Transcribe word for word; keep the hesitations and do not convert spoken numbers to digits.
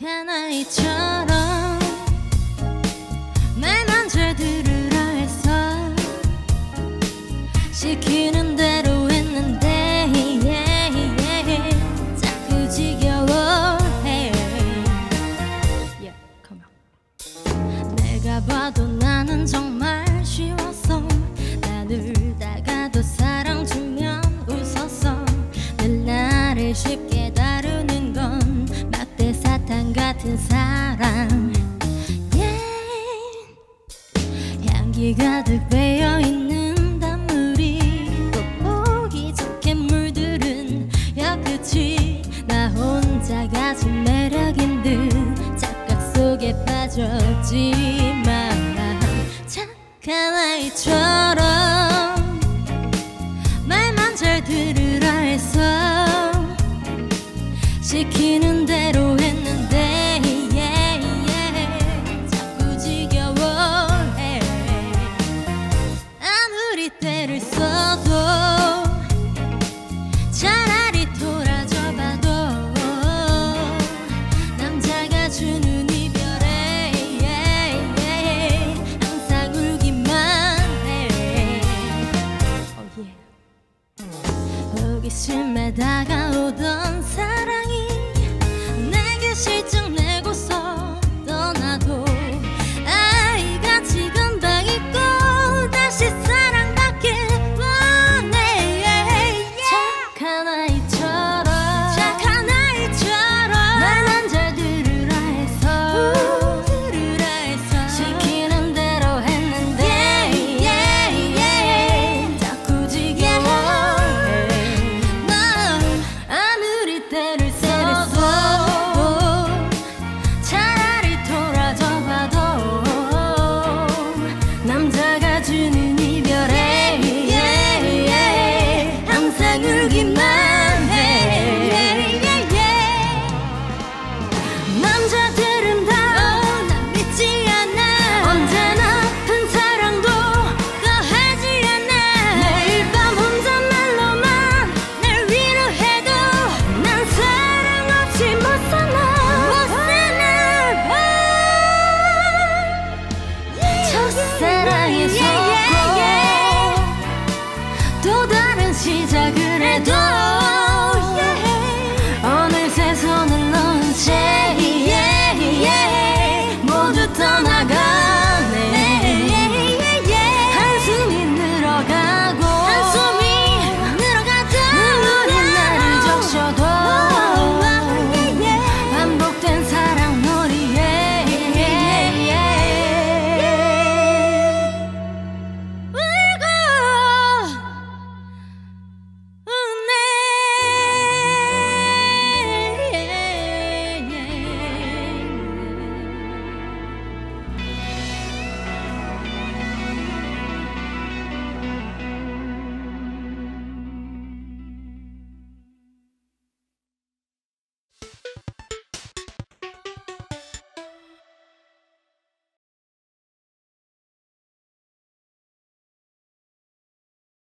착한 아이처럼 말만 잘 들으라 해서 시키는 대로 했는데 yeah, yeah, 자꾸 지겨워해 yeah, come on. 내가 봐도 나는 정말 쉬웠어. 나 울다가도 사랑 주면 웃었어. 늘 나를 쉽게 다루는 건 막대 사탕 같은 사랑 yeah. 향기 가득 배어있는 단물이 또 보기 좋게 물들은 여끝이 나 혼자 가진 매력인 듯 착각 속에 빠졌지만 착한 아이처럼 말만 잘 들으라 해서 시키는 대로